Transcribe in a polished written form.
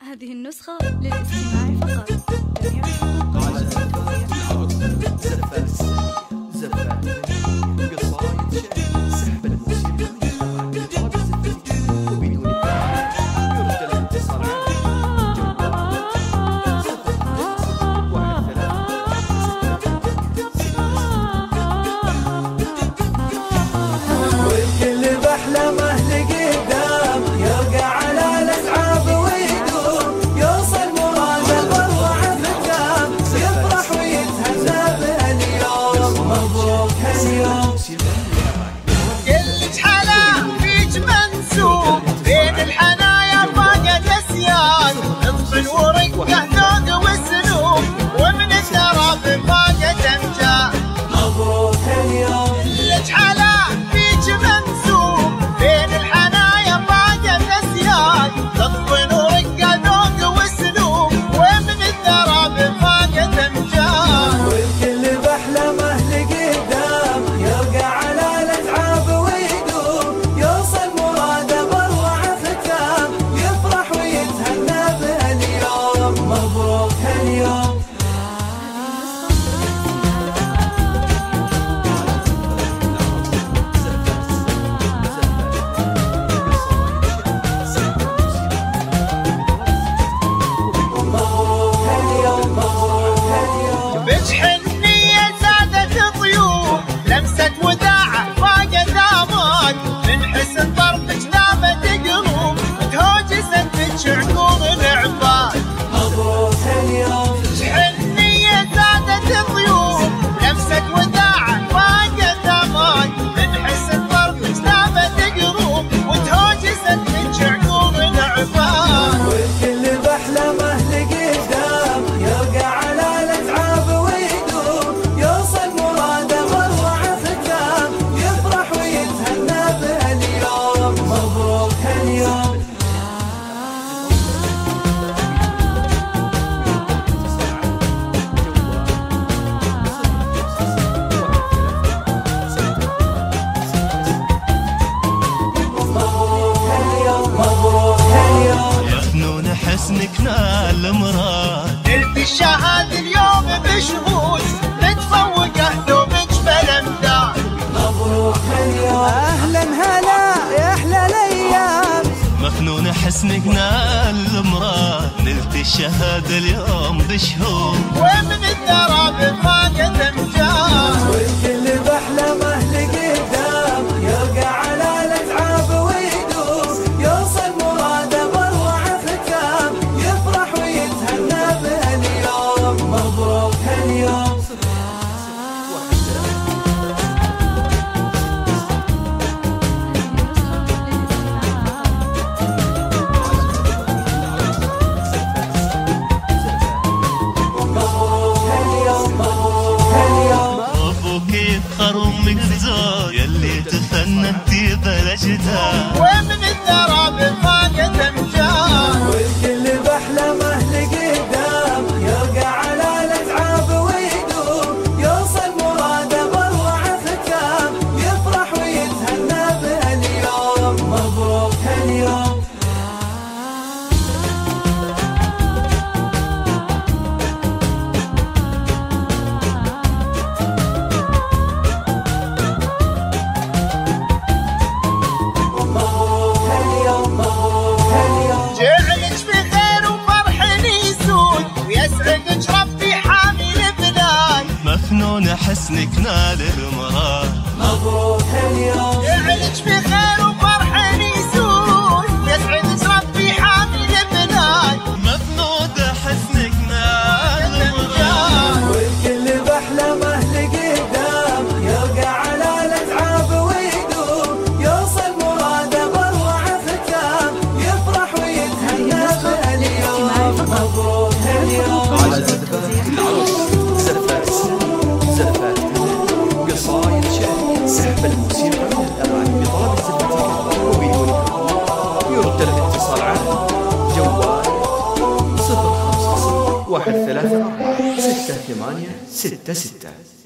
هذه النسخة للاستماع فقط. حسنكنا المراد تلفي الشهاد اليوم بشهود متفوقه دوم جبل امداد. مبروك هاليوم اهلا هلا يا احلى الايام. مخنون حسنكنا المراد تلفي الشهاد اليوم بشهود ومن التراب ما قد امجاد. والكل بحلمه لقدام يرقى على يلي تفننتي بلجتها ومن التراب ما قد امجاد. والكل بحلمه لقدام يرقى على الاتعاب ويدوم يوصل مراده بروعه ختام يفرح ويتهنى بهاليوم. مبروك هاليوم. مفنون حسنك نال المراد. مبروك هاليوم. يعلج بخير وفرح يسود يسعدك ربي حامل البلاد. مفنون حسنك نال المراد. والكل بحلمه لقدام يرقى على الاتعاب ويدوم يوصل مراده بروعه ختام يفرح ويتهنى بهاليوم. مبروك هاليوم. على زفاف العروس سحب الموسيقى الأغاني بطلب الزفاتين وبدون يرد لك اتصال على جوال 0501346866